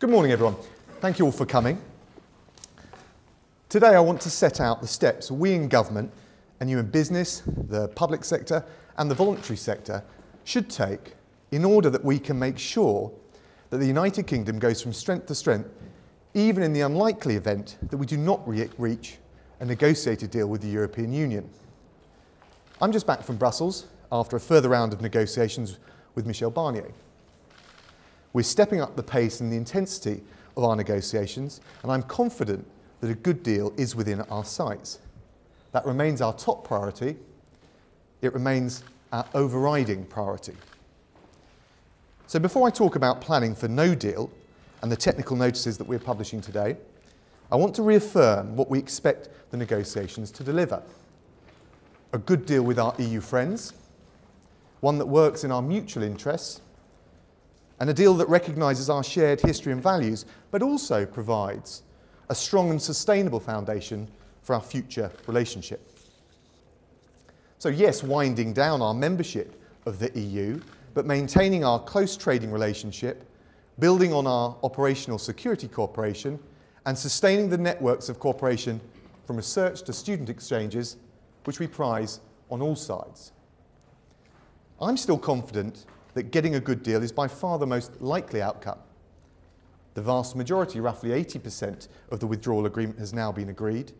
Good morning, everyone. Thank you all for coming. Today I want to set out the steps we in government and you in business, the public sector and the voluntary sector should take in order that we can make sure that the United Kingdom goes from strength to strength, even in the unlikely event that we do not reach a negotiated deal with the European Union. I'm just back from Brussels after a further round of negotiations with Michel Barnier. We're stepping up the pace and the intensity of our negotiations, and I'm confident that a good deal is within our sights. That remains our top priority. It remains our overriding priority. So before I talk about planning for no deal and the technical notices that we're publishing today, I want to reaffirm what we expect the negotiations to deliver. A good deal with our EU friends, one that works in our mutual interests, and a deal that recognises our shared history and values, but also provides a strong and sustainable foundation for our future relationship. So yes, winding down our membership of the EU, but maintaining our close trading relationship, building on our operational security cooperation, and sustaining the networks of cooperation from research to student exchanges, which we prize on all sides. I'm still confident that getting a good deal is by far the most likely outcome. The vast majority, roughly 80% of the withdrawal agreement has now been agreed,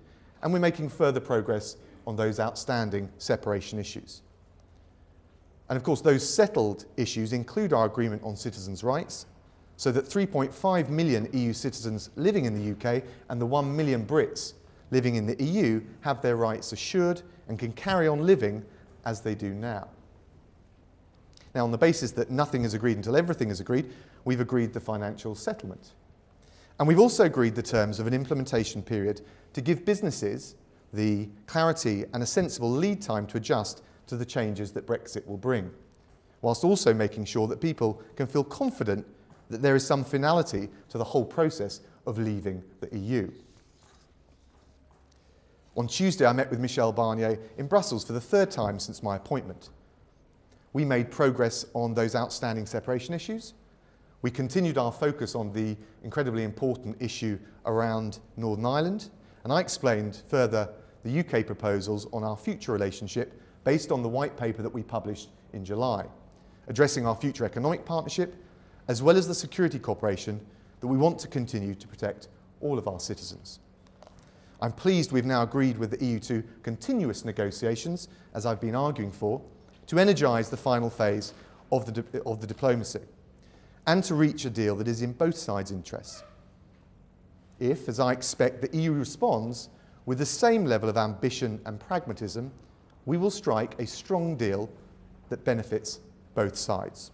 and we're making further progress on those outstanding separation issues. And of course, those settled issues include our agreement on citizens' rights, so that 3.5 million EU citizens living in the UK and the 1 million Brits living in the EU have their rights assured and can carry on living as they do now. Now, on the basis that nothing is agreed until everything is agreed, we've agreed the financial settlement. And we've also agreed the terms of an implementation period to give businesses the clarity and a sensible lead time to adjust to the changes that Brexit will bring, whilst also making sure that people can feel confident that there is some finality to the whole process of leaving the EU. On Tuesday, I met with Michel Barnier in Brussels for the third time since my appointment. We made progress on those outstanding separation issues. We continued our focus on the incredibly important issue around Northern Ireland, and I explained further the UK proposals on our future relationship based on the white paper that we published in July, addressing our future economic partnership, as well as the security cooperation that we want to continue to protect all of our citizens. I'm pleased we've now agreed with the EU to continuous negotiations, as I've been arguing for, to energise the final phase of the diplomacy and to reach a deal that is in both sides' interests. If, as I expect, the EU responds with the same level of ambition and pragmatism, we will strike a strong deal that benefits both sides.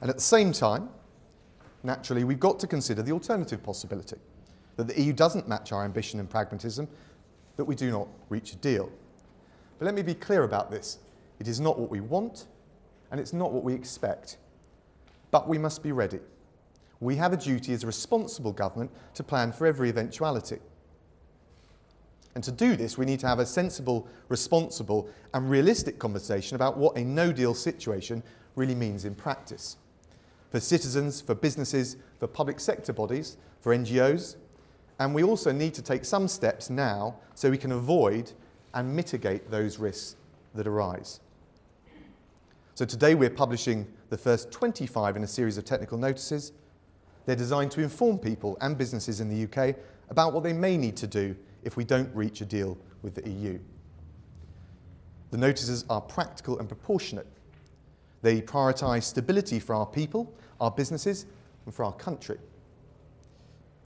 And at the same time, naturally, we've got to consider the alternative possibility that the EU doesn't match our ambition and pragmatism, that we do not reach a deal. But let me be clear about this. It is not what we want, and it's not what we expect. But we must be ready. We have a duty as a responsible government to plan for every eventuality. And to do this, we need to have a sensible, responsible, and realistic conversation about what a no-deal situation really means in practice. For citizens, for businesses, for public sector bodies, for NGOs, and we also need to take some steps now so we can avoid and mitigate those risks that arise. So today we're publishing the first 25 in a series of technical notices. They're designed to inform people and businesses in the UK about what they may need to do if we don't reach a deal with the EU. The notices are practical and proportionate. They prioritise stability for our people, our businesses, and for our country.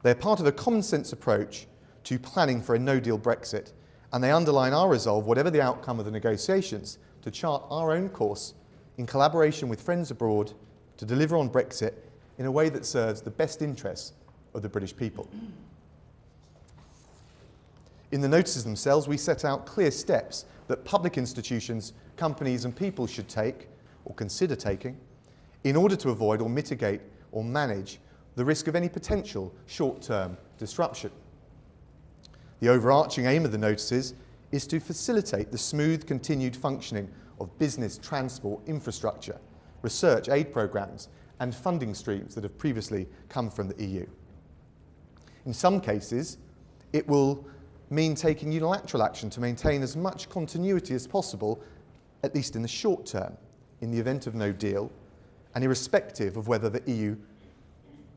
They're part of a common-sense approach to planning for a no-deal Brexit, and they underline our resolve, whatever the outcome of the negotiations, to chart our own course in collaboration with friends abroad to deliver on Brexit in a way that serves the best interests of the British people. In the notices themselves, we set out clear steps that public institutions, companies and people should take, or consider taking, in order to avoid or mitigate or manage the risk of any potential short-term disruption. The overarching aim of the notices is to facilitate the smooth, continued functioning of business, transport, infrastructure, research aid programmes and funding streams that have previously come from the EU. In some cases, it will mean taking unilateral action to maintain as much continuity as possible, at least in the short term, in the event of no deal, and irrespective of whether the EU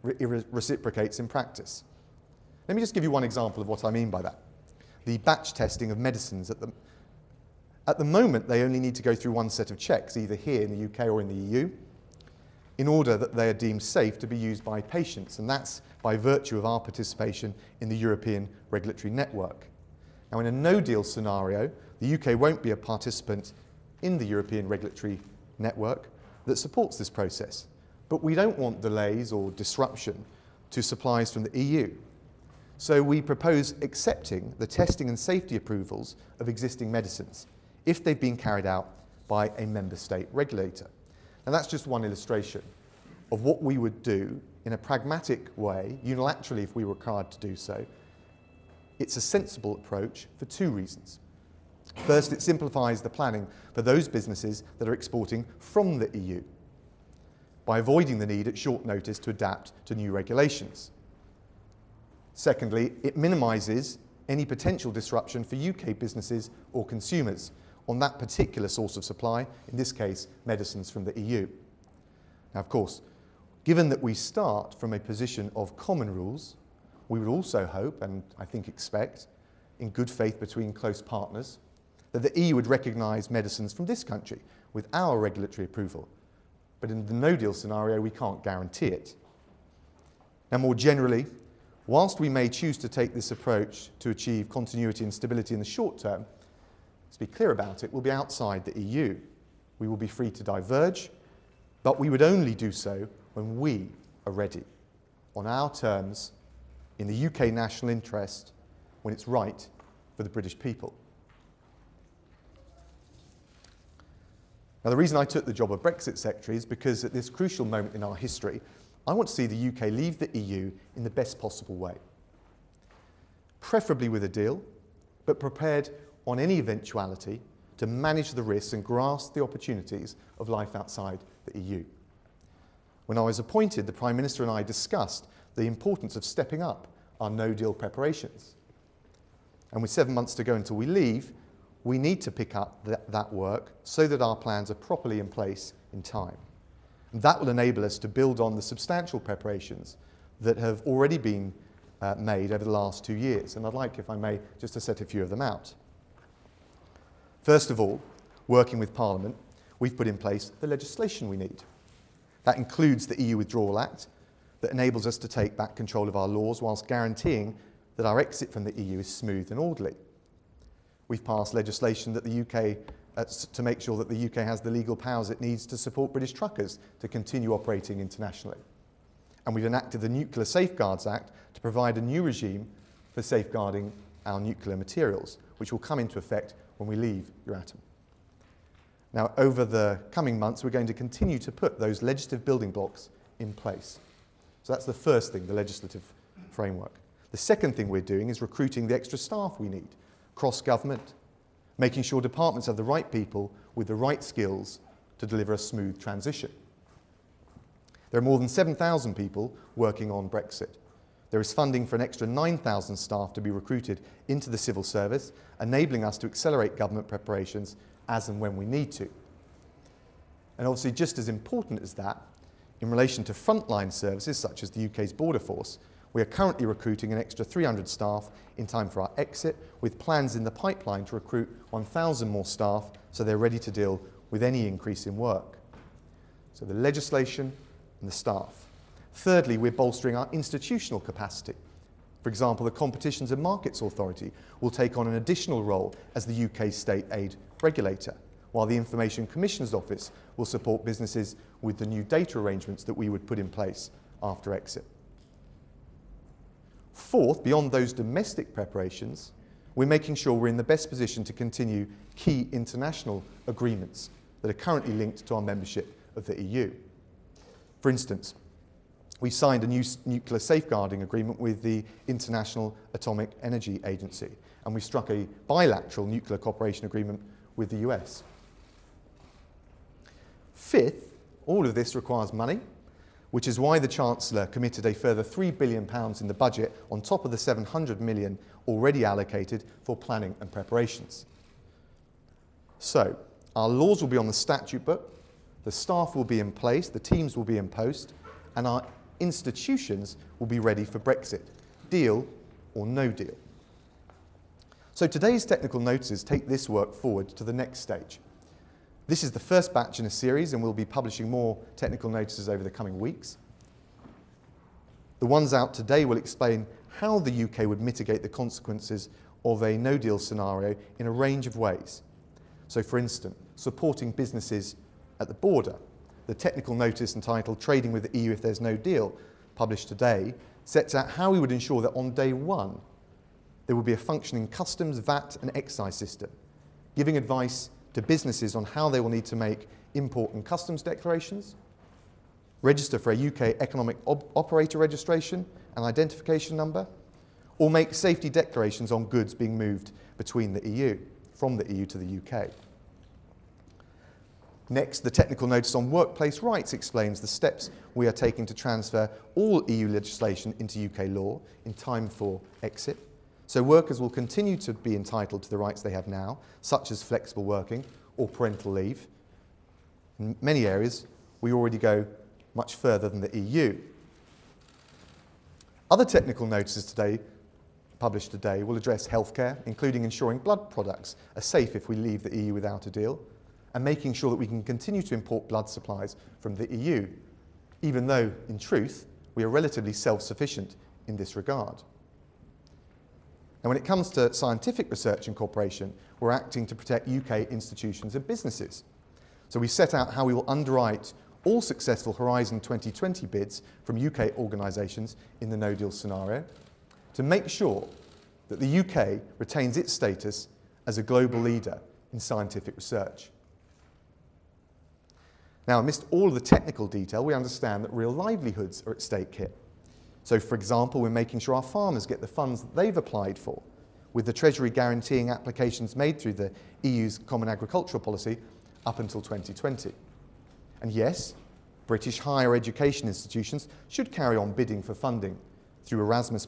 reciprocates in practice. Let me just give you one example of what I mean by that. The batch testing of medicines. At the moment, they only need to go through one set of checks, either here in the UK or in the EU, in order that they are deemed safe to be used by patients, and that's by virtue of our participation in the European regulatory network. Now, in a no-deal scenario, the UK won't be a participant in the European regulatory network that supports this process, but we don't want delays or disruption to supplies from the EU. So we propose accepting the testing and safety approvals of existing medicines if they've been carried out by a member state regulator. And that's just one illustration of what we would do in a pragmatic way, unilaterally if we were required to do so. It's a sensible approach for two reasons. First, it simplifies the planning for those businesses that are exporting from the EU by avoiding the need at short notice to adapt to new regulations. Secondly, it minimises any potential disruption for UK businesses or consumers on that particular source of supply, in this case, medicines from the EU. Now, of course, given that we start from a position of common rules, we would also hope, and I think expect, in good faith between close partners, that the EU would recognise medicines from this country with our regulatory approval. But in the no-deal scenario, we can't guarantee it. Now, more generally, whilst we may choose to take this approach to achieve continuity and stability in the short term, let's be clear about it, we'll be outside the EU. We will be free to diverge, but we would only do so when we are ready, on our terms, in the UK national interest, when it's right for the British people. Now, the reason I took the job of Brexit Secretary is because at this crucial moment in our history, I want to see the UK leave the EU in the best possible way, preferably with a deal, but prepared on any eventuality to manage the risks and grasp the opportunities of life outside the EU. When I was appointed, the Prime Minister and I discussed the importance of stepping up our no-deal preparations. And with 7 months to go until we leave, we need to pick up that work so that our plans are properly in place in time. And that will enable us to build on the substantial preparations that have already been made over the last 2 years. And I'd like, if I may, just to set a few of them out. First of all, working with Parliament, we've put in place the legislation we need. That includes the EU Withdrawal Act that enables us to take back control of our laws whilst guaranteeing that our exit from the EU is smooth and orderly. We've passed legislation that the UK to make sure that the UK has the legal powers it needs to support British truckers to continue operating internationally. And we've enacted the Nuclear Safeguards Act to provide a new regime for safeguarding our nuclear materials, which will come into effect when we leave Euratom. Now, over the coming months, we're going to continue to put those legislative building blocks in place. So that's the first thing, the legislative framework. The second thing we're doing is recruiting the extra staff we need, cross-government, making sure departments have the right people with the right skills to deliver a smooth transition. There are more than 7,000 people working on Brexit. There is funding for an extra 9,000 staff to be recruited into the civil service, enabling us to accelerate government preparations as and when we need to. And obviously, just as important as that, in relation to frontline services such as the UK's border force, we are currently recruiting an extra 300 staff in time for our exit, with plans in the pipeline to recruit 1,000 more staff so they're ready to deal with any increase in work. So the legislation and the staff. Thirdly, we're bolstering our institutional capacity. For example, the Competition and Markets Authority will take on an additional role as the UK state aid regulator, while the Information Commissioner's Office will support businesses with the new data arrangements that we would put in place after exit. Fourth, beyond those domestic preparations, we're making sure we're in the best position to continue key international agreements that are currently linked to our membership of the EU. For instance, we signed a new nuclear safeguarding agreement with the International Atomic Energy Agency, and we struck a bilateral nuclear cooperation agreement with the US. Fifth, all of this requires money, which is why the Chancellor committed a further £3 billion in the budget on top of the £700 million already allocated for planning and preparations. So, our laws will be on the statute book, the staff will be in place, the teams will be in post, and our institutions will be ready for Brexit, deal or no deal. So today's technical notices take this work forward to the next stage. This is the first batch in a series, and we'll be publishing more technical notices over the coming weeks. The ones out today will explain how the UK would mitigate the consequences of a no-deal scenario in a range of ways. So, for instance, supporting businesses at the border. The technical notice entitled Trading with the EU If There's No Deal, published today, sets out how we would ensure that on day one there will be a functioning customs, VAT and excise system, giving advice to businesses on how they will need to make import and customs declarations, register for a UK economic operator registration and identification number, or make safety declarations on goods being moved between the EU, from the EU to the UK. Next, the technical notice on workplace rights explains the steps we are taking to transfer all EU legislation into UK law in time for exit. So workers will continue to be entitled to the rights they have now, such as flexible working or parental leave. In many areas, we already go much further than the EU. Other technical notices today, published today, will address healthcare, including ensuring blood products are safe if we leave the EU without a deal, and making sure that we can continue to import blood supplies from the EU, even though, in truth, we are relatively self-sufficient in this regard. And when it comes to scientific research and cooperation, we're acting to protect UK institutions and businesses. So we set out how we will underwrite all successful Horizon 2020 bids from UK organisations in the no-deal scenario to make sure that the UK retains its status as a global leader in scientific research. Now, amidst all of the technical detail, we understand that real livelihoods are at stake here. So, for example, we're making sure our farmers get the funds that they've applied for, with the Treasury guaranteeing applications made through the EU's Common Agricultural Policy up until 2020. And yes, British higher education institutions should carry on bidding for funding through Erasmus+,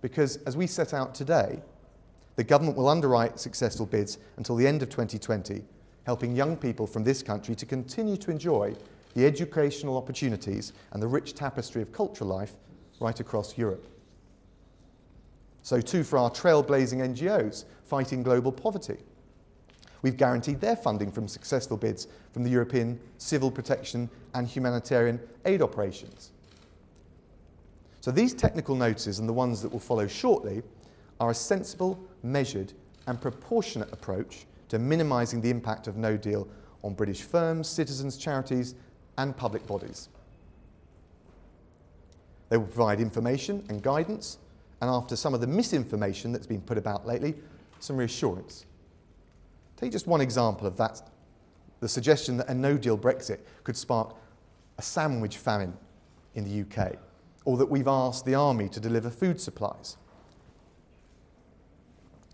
because, as we set out today, the government will underwrite successful bids until the end of 2020, helping young people from this country to continue to enjoy the educational opportunities and the rich tapestry of cultural life right across Europe. So too for our trailblazing NGOs fighting global poverty. We've guaranteed their funding from successful bids from the European Civil Protection and Humanitarian Aid Operations. So these technical notices and the ones that will follow shortly are a sensible, measured and proportionate approach to minimising the impact of no deal on British firms, citizens, charities and public bodies. They will provide information and guidance, and after some of the misinformation that's been put about lately, some reassurance. Take just one example of that, the suggestion that a no-deal Brexit could spark a sandwich famine in the UK, or that we've asked the army to deliver food supplies.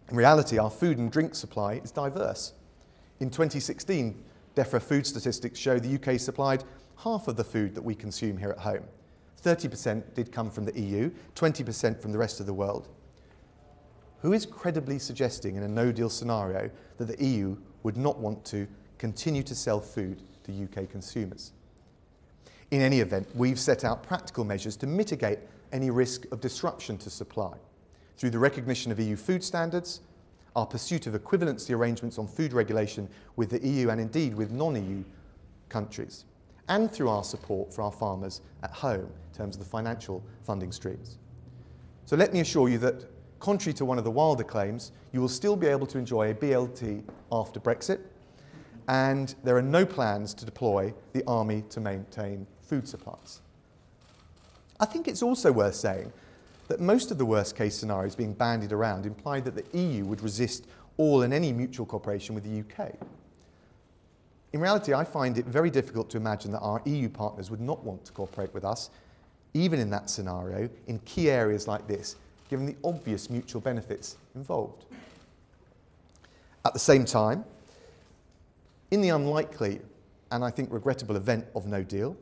In reality, our food and drink supply is diverse. In 2016, DEFRA food statistics show the UK supplied half of the food that we consume here at home. 30% did come from the EU, 20% from the rest of the world. Who is credibly suggesting in a no-deal scenario that the EU would not want to continue to sell food to UK consumers? In any event, we've set out practical measures to mitigate any risk of disruption to supply through the recognition of EU food standards, our pursuit of equivalency arrangements on food regulation with the EU and indeed with non-EU countries, and through our support for our farmers at home in terms of the financial funding streams. So let me assure you that, contrary to one of the wilder claims, you will still be able to enjoy a BLT after Brexit, and there are no plans to deploy the army to maintain food supplies. I think it's also worth saying that most of the worst-case scenarios being bandied around implied that the EU would resist all and any mutual cooperation with the UK. In reality, I find it very difficult to imagine that our EU partners would not want to cooperate with us, even in that scenario, in key areas like this, given the obvious mutual benefits involved. At the same time, in the unlikely and I think regrettable event of no deal,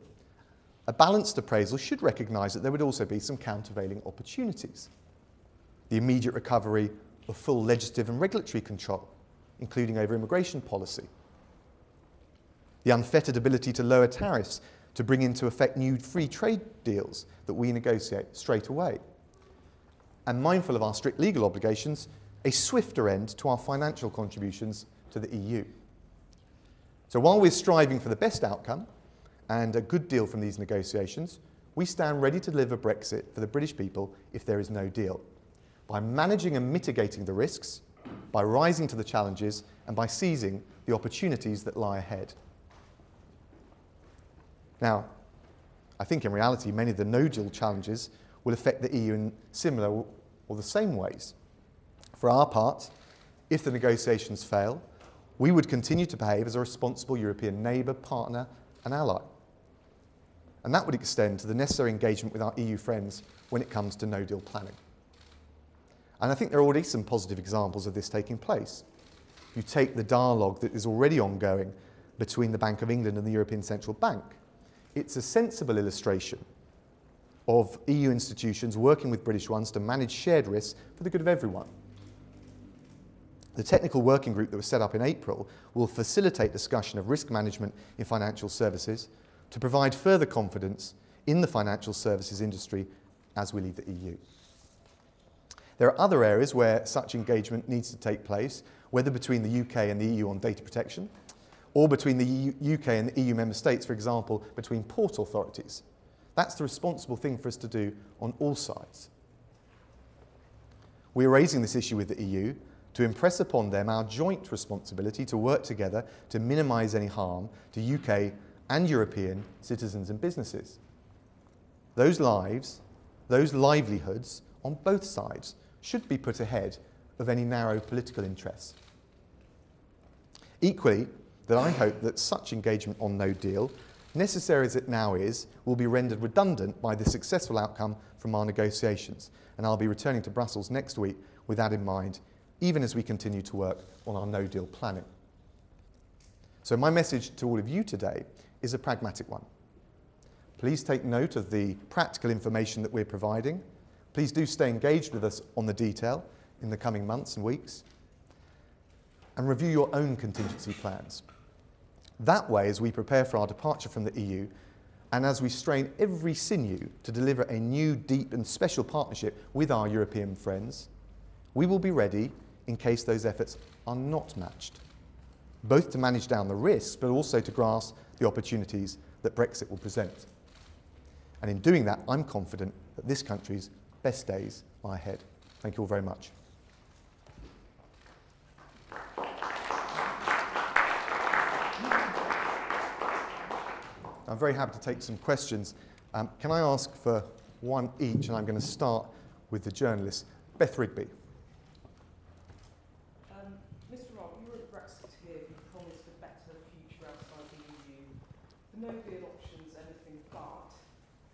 a balanced appraisal should recognise that there would also be some countervailing opportunities. The immediate recovery of full legislative and regulatory control, including over immigration policy. The unfettered ability to lower tariffs, to bring into effect new free trade deals that we negotiate straight away. And mindful of our strict legal obligations, a swifter end to our financial contributions to the EU. So while we're striving for the best outcome and a good deal from these negotiations, we stand ready to deliver Brexit for the British people if there is no deal. By managing and mitigating the risks, by rising to the challenges, and by seizing the opportunities that lie ahead. Now, I think in reality, many of the no-deal challenges will affect the EU in similar or the same ways. For our part, if the negotiations fail, we would continue to behave as a responsible European neighbour, partner and ally. And that would extend to the necessary engagement with our EU friends when it comes to no-deal planning. And I think there are already some positive examples of this taking place. You take the dialogue that is already ongoing between the Bank of England and the European Central Bank. It's a sensible illustration of EU institutions working with British ones to manage shared risks for the good of everyone. The technical working group that was set up in April will facilitate discussion of risk management in financial services to provide further confidence in the financial services industry as we leave the EU. There are other areas where such engagement needs to take place, whether between the UK and the EU on data protection, or between the UK and the EU member states, for example, between port authorities. That's the responsible thing for us to do on all sides. We are raising this issue with the EU to impress upon them our joint responsibility to work together to minimise any harm to UK and European citizens and businesses. Those lives, those livelihoods on both sides should be put ahead of any narrow political interests. Equally, that I hope that such engagement on no deal, necessary as it now is, will be rendered redundant by the successful outcome from our negotiations. And I'll be returning to Brussels next week with that in mind, even as we continue to work on our no deal planning. So my message to all of you today is a pragmatic one. Please take note of the practical information that we're providing. Please do stay engaged with us on the detail in the coming months and weeks, and review your own contingency plans. That way, as we prepare for our departure from the EU, and as we strain every sinew to deliver a new, deep and special partnership with our European friends, we will be ready in case those efforts are not matched, both to manage down the risks, but also to grasp the opportunities that Brexit will present. And in doing that, I'm confident that this country's best days lie ahead. Thank you all very much. I'm very happy to take some questions. Can I ask for one each? And I'm going to start with the journalist, Beth Rigby. Mr. Robb, you were at Brexit here. You promised a better future outside the EU. The no deal option is anything but.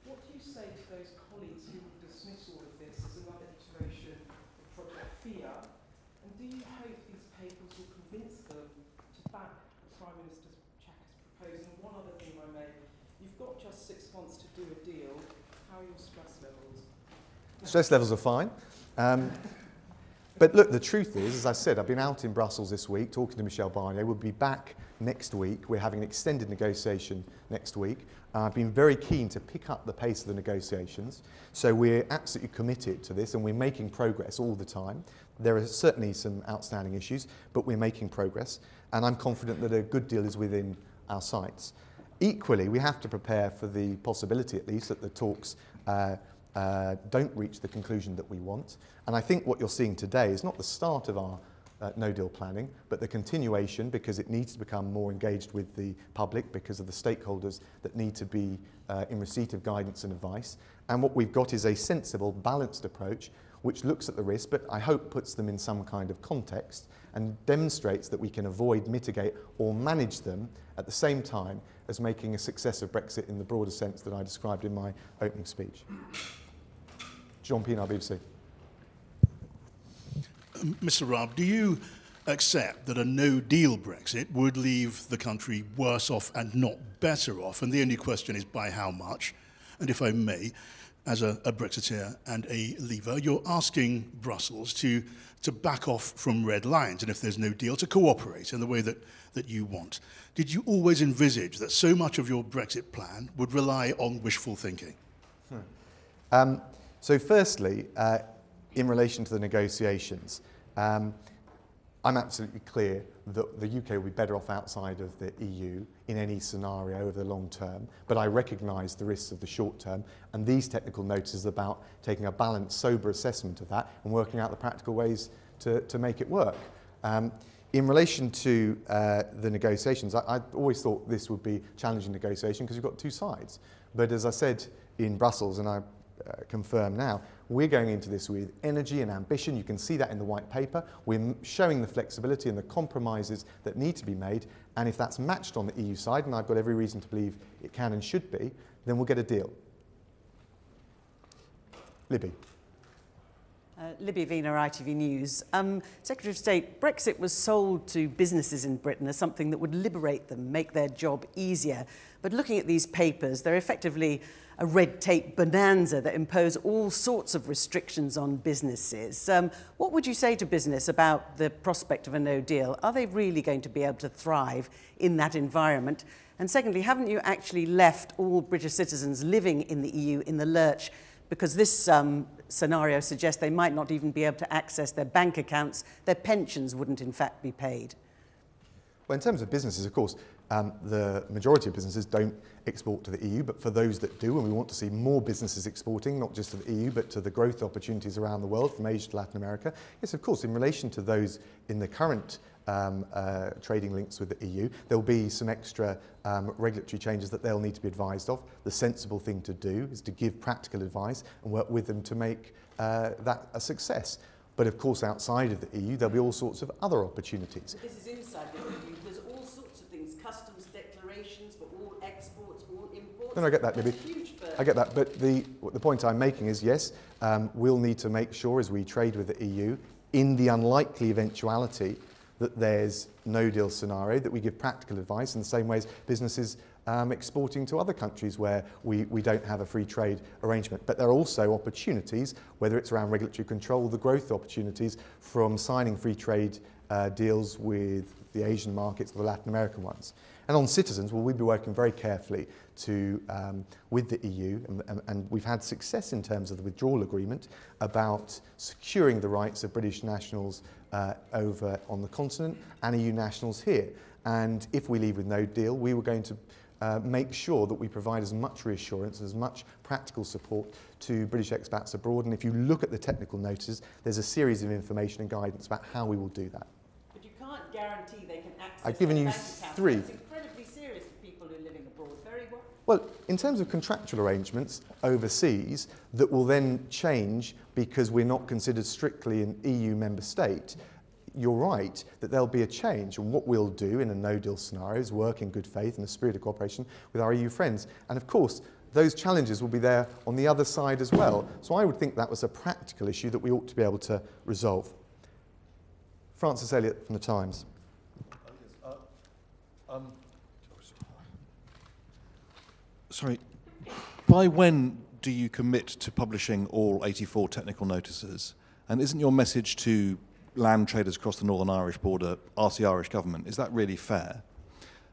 What do you say to those colleagues who dismiss all of this as another iteration of Project Fear? And do you hope these papers will convince them to back the Prime Minister's proposal? And one other thing I made. You've got just 6 months to do a deal. How are your stress levels? Stress levels are fine. But look, the truth is, as I said, I've been out in Brussels this week talking to Michel Barnier. We'll be back next week. We're having an extended negotiation next week. I've been very keen to pick up the pace of the negotiations. So we're absolutely committed to this and we're making progress all the time. There are certainly some outstanding issues, but we're making progress. And I'm confident that a good deal is within our sights. Equally, we have to prepare for the possibility, at least, that the talks don't reach the conclusion that we want. And I think what you're seeing today is not the start of our no-deal planning, but the continuation, because it needs to become more engaged with the public because of the stakeholders that need to be in receipt of guidance and advice. And what we've got is a sensible, balanced approach which looks at the risk, but I hope puts them in some kind of context and demonstrates that we can avoid, mitigate, or manage them at the same time as making a success of Brexit in the broader sense that I described in my opening speech. John Pienaar, BBC. Mr. Raab, do you accept that a no-deal Brexit would leave the country worse off and not better off, and the only question is by how much. And if I may, as a Brexiteer and a Leaver, you're asking Brussels to back off from red lines, and if there's no deal, to cooperate in the way that you want. Did you always envisage that so much of your Brexit plan would rely on wishful thinking? So firstly, in relation to the negotiations, I'm absolutely clear that the UK will be better off outside of the EU in any scenario over the long term, but I recognise the risks of the short term, and these technical notices are about taking a balanced, sober assessment of that and working out the practical ways to make it work. In relation to the negotiations, I always thought this would be challenging negotiation because you've got two sides. But as I said in Brussels, and I confirm now, we're going into this with energy and ambition. You can see that in the white paper. We're showing the flexibility and the compromises that need to be made, and if that's matched on the EU side, and I've got every reason to believe it can and should be, then we'll get a deal. Libby. Libby Wiener, ITV News. Secretary of State, Brexit was sold to businesses in Britain as something that would liberate them, make their job easier. But looking at these papers, they're effectively a red tape bonanza that impose all sorts of restrictions on businesses. What would you say to business about the prospect of a no deal? Are they really going to be able to thrive in that environment? And secondly, haven't you actually left all British citizens living in the EU in the lurch? Because this scenario suggests they might not even be able to access their bank accounts. Their pensions wouldn't, in fact, be paid. Well, in terms of businesses, of course, the majority of businesses don't export to the EU, but for those that do, and we want to see more businesses exporting, not just to the EU, but to the growth opportunities around the world, from Asia to Latin America. Yes, of course, in relation to those in the current trading links with the EU, there'll be some extra regulatory changes that they'll need to be advised of. The sensible thing to do is to give practical advice and work with them to make that a success. But of course, outside of the EU, there'll be all sorts of other opportunities. But this is inside the EU. There's all sorts of things, customs declarations for all exports, all imports. No, I get that, Libby. I get that. But the point I'm making is, yes, we'll need to make sure as we trade with the EU, in the unlikely eventuality that there's no deal scenario, that we give practical advice in the same way as businesses exporting to other countries where we don't have a free trade arrangement. But there are also opportunities, whether it's around regulatory control, the growth opportunities from signing free trade deals with the Asian markets or the Latin American ones. And on citizens, well, we've been working very carefully to, with the EU, and we've had success in terms of the withdrawal agreement about securing the rights of British nationals over on the continent and EU nationals here. And if we leave with no deal, we were going to make sure that we provide as much reassurance, as much practical support to British expats abroad. And if you look at the technical notices, there's a series of information and guidance about how we will do that. But you can't guarantee they can access I've given you three. That's incredibly serious for people who are living abroad. Very well. Well, in terms of contractual arrangements overseas that will then change because we're not considered strictly an EU member state, you're right that there'll be a change, and what we'll do in a no-deal scenario is work in good faith and a spirit of cooperation with our EU friends. And of course, those challenges will be there on the other side as well. So I would think that was a practical issue that we ought to be able to resolve. Francis Elliott from The Times. Sorry, by when do you commit to publishing all 84 technical notices? And isn't your message to land traders across the Northern Irish border, ask the Irish government, is that really fair?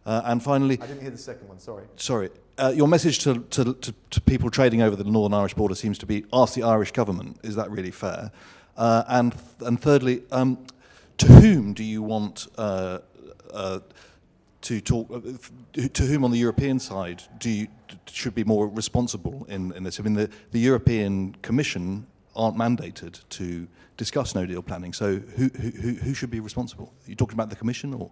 And finally... I didn't hear the second one, sorry. Sorry. Your message to people trading over the Northern Irish border seems to be, ask the Irish government, is that really fair? And thirdly, to whom do you want to talk... to whom on the European side do you, should be more responsible in this? I mean, the European Commission aren't mandated to discuss no-deal planning, so who should be responsible? Are you talking about the Commission or...?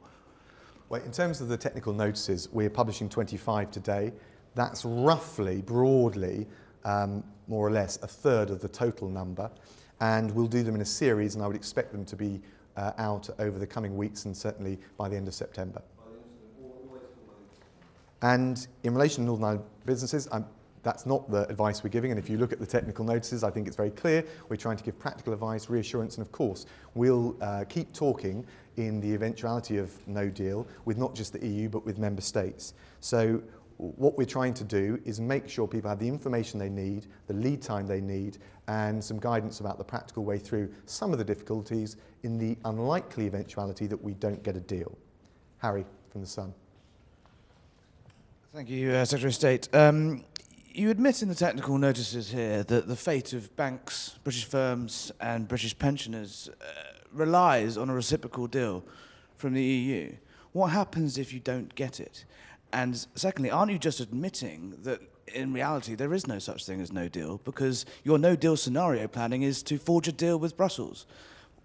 Well, in terms of the technical notices, we're publishing 25 today. That's roughly, broadly, more or less, a third of the total number, and we'll do them in a series, and I would expect them to be out over the coming weeks and certainly by the end of September. And in relation to Northern Ireland businesses, That's not the advice we're giving, and if you look at the technical notices, I think it's very clear. We're trying to give practical advice, reassurance, and of course, we'll keep talking in the eventuality of no deal with not just the EU, but with member states. So what we're trying to do is make sure people have the information they need, the lead time they need, and some guidance about the practical way through some of the difficulties in the unlikely eventuality that we don't get a deal. Harry from The Sun. Thank you, Secretary of State. You admit in the technical notices here that the fate of banks, British firms and British pensioners relies on a reciprocal deal from the EU. What happens if you don't get it? And secondly, aren't you just admitting that in reality there is no such thing as no deal, because your no deal scenario planning is to forge a deal with Brussels?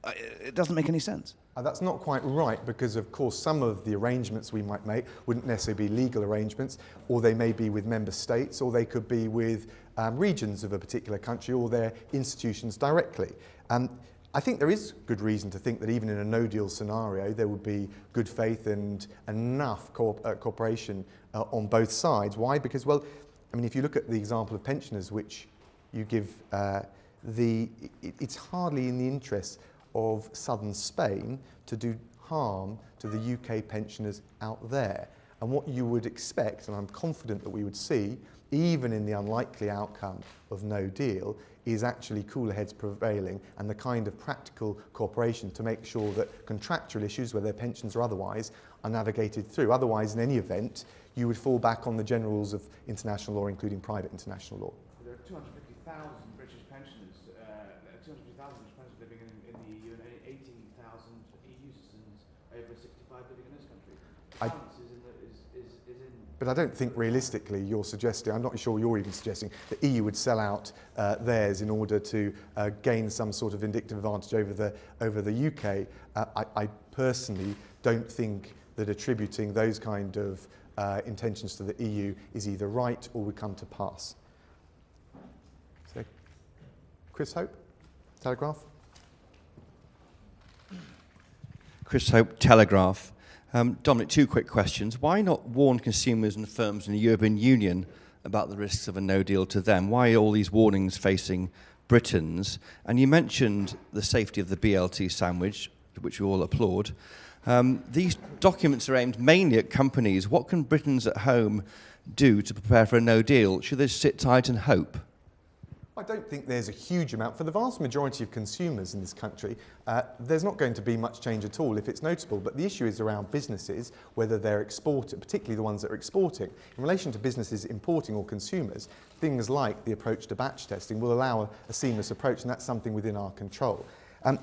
It doesn't make any sense. That's not quite right, because of course some of the arrangements we might make wouldn't necessarily be legal arrangements, or they may be with member states, or they could be with regions of a particular country or their institutions directly. I think there is good reason to think that even in a no-deal scenario there would be good faith and enough cooperation on both sides. Why? Because, well, I mean, if you look at the example of pensioners, which you give, it's hardly in the interest of southern Spain to do harm to the UK pensioners out there. And what you would expect, and I'm confident that we would see, even in the unlikely outcome of no deal, is actually cooler heads prevailing and the kind of practical cooperation to make sure that contractual issues, whether pensions or otherwise, are navigated through. Otherwise, in any event, you would fall back on the general rules of international law, including private international law. There are 250,000 British pensioners, 250,000 British pensioners living in the EU, and 18,000 EU citizens over 65 living in this country. But I don't think realistically you're suggesting, I'm not sure you're even suggesting, that EU would sell out theirs in order to gain some sort of vindictive advantage over the UK. I personally don't think that attributing those kind of intentions to the EU is either right or would come to pass. So, Chris Hope, Telegraph. Chris Hope, Telegraph. Dominic, two quick questions. Why not warn consumers and firms in the European Union about the risks of a no deal to them? Why all these warnings facing Britons? And you mentioned the safety of the BLT sandwich, which we all applaud. These documents are aimed mainly at companies. What can Britons at home do to prepare for a no deal? Should they sit tight and hope? I don't think there's a huge amount. For the vast majority of consumers in this country, there's not going to be much change at all if it's noticeable. But the issue is around businesses, whether they're exporting, particularly the ones that are exporting. In relation to businesses importing or consumers, things like the approach to batch testing will allow a seamless approach, and that's something within our control. In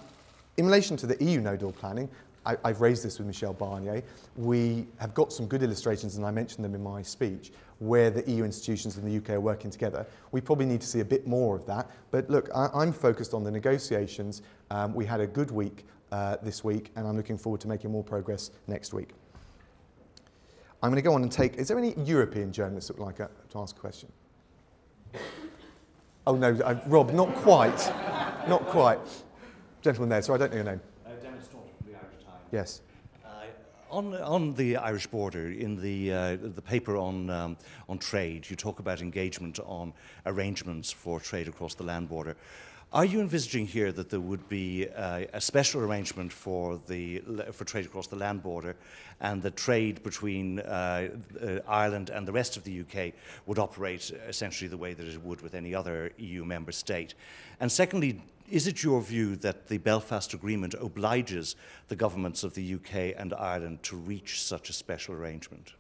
relation to the EU no-deal planning, I've raised this with Michel Barnier. We have got some good illustrations, and I mentioned them in my speech, where the EU institutions and the UK are working together. We probably need to see a bit more of that. But look, I'm focused on the negotiations. We had a good week this week, and I'm looking forward to making more progress next week. I'm going to go on and take... Is there any European journalists that would like to ask a question? Oh, no, Rob, not quite. Not quite. Gentleman there, so I don't know your name. Yes. On the Irish border, in the paper on trade, you talk about engagement on arrangements for trade across the land border. Are you envisaging here that there would be a special arrangement for trade across the land border, and that trade between Ireland and the rest of the UK would operate essentially the way that it would with any other EU member state? And secondly, is it your view that the Belfast Agreement obliges the governments of the UK and Ireland to reach such a special arrangement?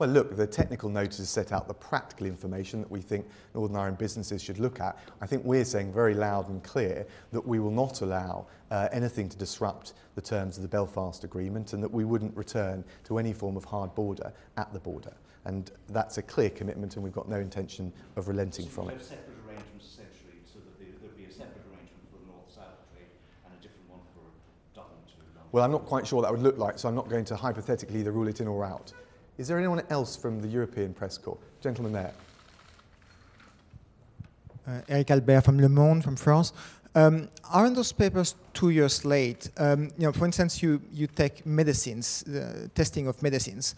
Well, look, the technical notices set out the practical information that we think Northern Ireland businesses should look at. I think we're saying very loud and clear that we will not allow anything to disrupt the terms of the Belfast Agreement, and that we wouldn't return to any form of hard border at the border. And that's a clear commitment, and we've got no intention of relenting from it. Well, I'm not quite sure what that would look like, so I'm not going to hypothetically either rule it in or out. Is there anyone else from the European Press Corps? Gentleman there. Eric Albert from Le Monde, from France. Aren't those papers 2 years late? You know, for instance, you take medicines, testing of medicines.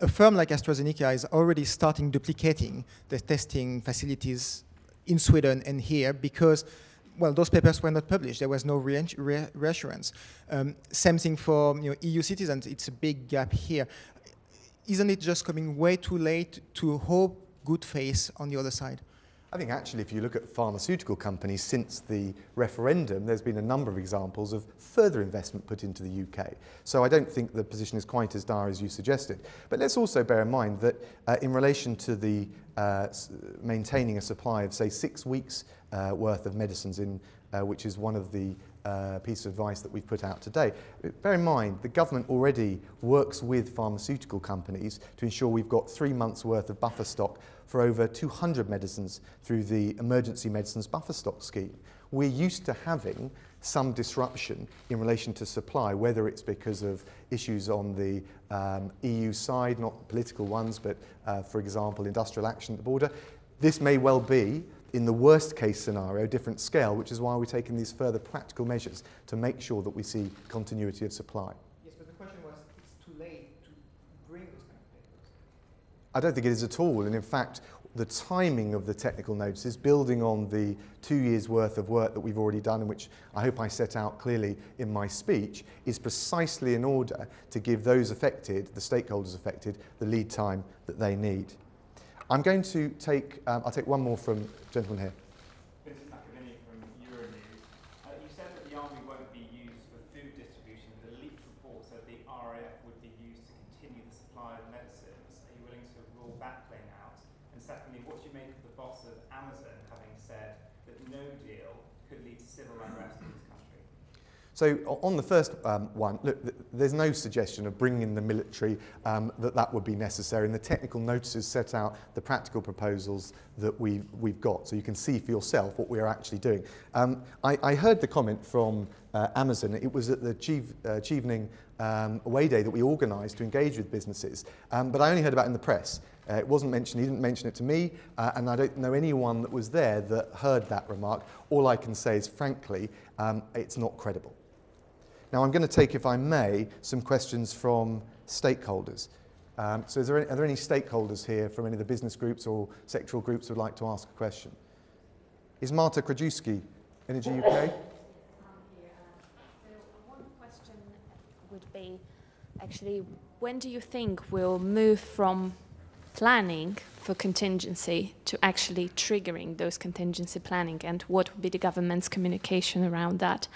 A firm like AstraZeneca is already starting duplicating the testing facilities in Sweden and here because, well, those papers were not published. There was no reassurance. Same thing for EU citizens. It's a big gap here. Isn't it just coming way too late to hope good faith on the other side? I think actually if you look at pharmaceutical companies since the referendum, there's been a number of examples of further investment put into the UK. So I don't think the position is quite as dire as you suggested. But let's also bear in mind that in relation to the maintaining a supply of, say, 6 weeks worth of medicines, in, which is one of the piece of advice that we've put out today. Bear in mind, the government already works with pharmaceutical companies to ensure we've got 3 months' worth of buffer stock for over 200 medicines through the Emergency Medicines Buffer Stock Scheme. We're used to having some disruption in relation to supply, whether it's because of issues on the EU side, not political ones, but, for example, industrial action at the border. This may well be, in the worst case scenario, different scale, which is why we're taking these further practical measures to make sure that we see continuity of supply. Yes, but the question was, it's too late to bring those kind of papers. I don't think it is at all, and in fact, the timing of the technical notices, building on the 2 years' worth of work that we've already done, and which I hope I set out clearly in my speech, is precisely in order to give those affected, the stakeholders affected, the lead time that they need. I'm going to take, I'll take one more from the gentleman here. Vincent Macavini from Euronews. You said that the army won't be used for food distribution. The leaked report said the RAF would be used to continue the supply of medicines. Are you willing to rule that claim out? And secondly, what do you make of the boss of Amazon having said that no deal could lead to civil unrest in this country? So on the first one, look, there's no suggestion of bringing the military that would be necessary, and the technical notices set out the practical proposals that we've got, so you can see for yourself what we are actually doing. I heard the comment from Amazon. It was at the Chevening away day that we organised to engage with businesses, but I only heard about it in the press. It wasn't mentioned, he didn't mention it to me, and I don't know anyone that was there that heard that remark. All I can say is, frankly, it's not credible. Now I'm going to take, if I may, some questions from stakeholders. So are there any stakeholders here from any of the business groups or sectoral groups who would like to ask a question? Is Marta Krajewski, Energy UK? Yes, so one question would be, actually, when do you think we'll move from planning for contingency to actually triggering those contingency planning, and what would be the government's communication around that?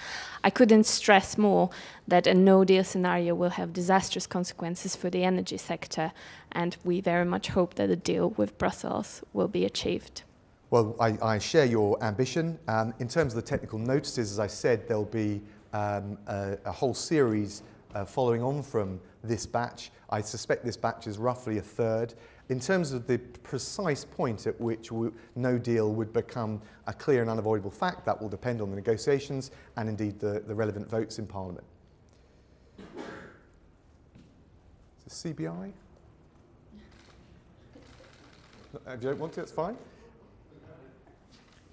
I couldn't stress more that a no-deal scenario will have disastrous consequences for the energy sector, and we very much hope that a deal with Brussels will be achieved. Well, I share your ambition. In terms of the technical notices, as I said, there'll be a whole series following on from this batch. I suspect this batch is roughly a third. In terms of the precise point at which no deal would become a clear and unavoidable fact, that will depend on the negotiations and indeed the relevant votes in Parliament. So CBI? If you don't want to, that's fine.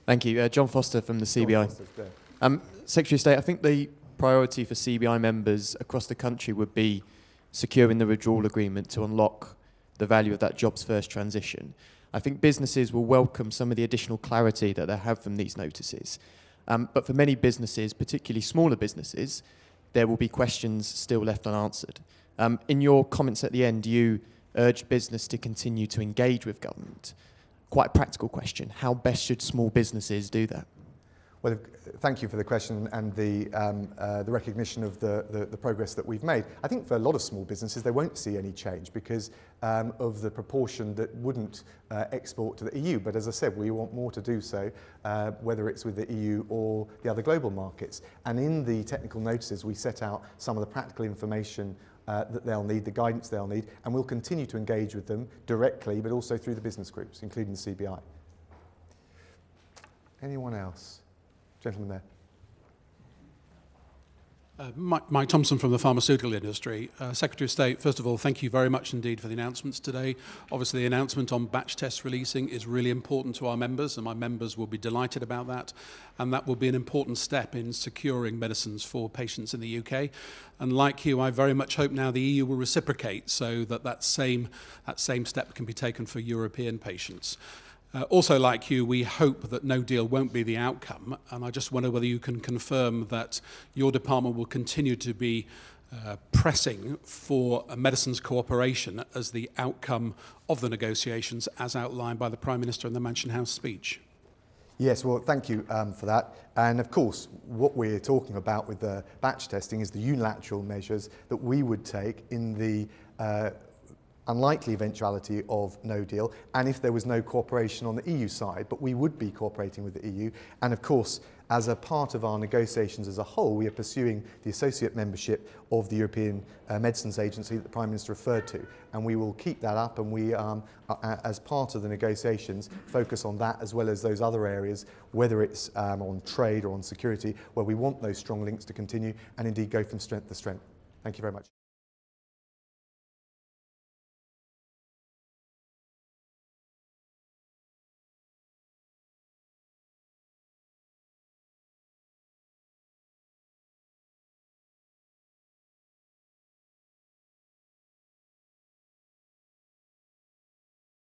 Thank you. John Foster from the CBI. Secretary of State, I think the priority for CBI members across the country would be securing the withdrawal agreement to unlock the value of that jobs first transition. I think businesses will welcome some of the additional clarity that they have from these notices. But for many businesses, particularly smaller businesses, there will be questions still left unanswered. In your comments at the end, you urged business to continue to engage with government. Quite a practical question. How best should small businesses do that? Well, thank you for the question and the recognition of the progress that we've made. I think for a lot of small businesses, they won't see any change because of the proportion that wouldn't export to the EU. But as I said, we want more to do so, whether it's with the EU or the other global markets. And in the technical notices, we set out some of the practical information that they'll need, the guidance they'll need, and we'll continue to engage with them directly, but also through the business groups, including the CBI. Anyone else? Gentleman there. Mike Thompson from the pharmaceutical industry. Secretary of State, first of all, thank you very much indeed for the announcements today. Obviously, the announcement on batch test releasing is really important to our members, and my members will be delighted about that. And that will be an important step in securing medicines for patients in the UK. And like you, I very much hope now the EU will reciprocate so that that same step can be taken for European patients. Also, like you, we hope that no deal won't be the outcome, and I just wonder whether you can confirm that your department will continue to be pressing for medicines cooperation as the outcome of the negotiations as outlined by the Prime Minister in the Mansion House speech. Yes, well, thank you for that. And of course, what we're talking about with the batch testing is the unilateral measures that we would take in the unlikely eventuality of no deal, and if there was no cooperation on the EU side, but we would be cooperating with the EU. And of course, as a part of our negotiations as a whole, we are pursuing the associate membership of the European Medicines Agency that the Prime Minister referred to, and we will keep that up, and we, as part of the negotiations, focus on that as well as those other areas, whether it's on trade or on security, where we want those strong links to continue and indeed go from strength to strength. Thank you very much.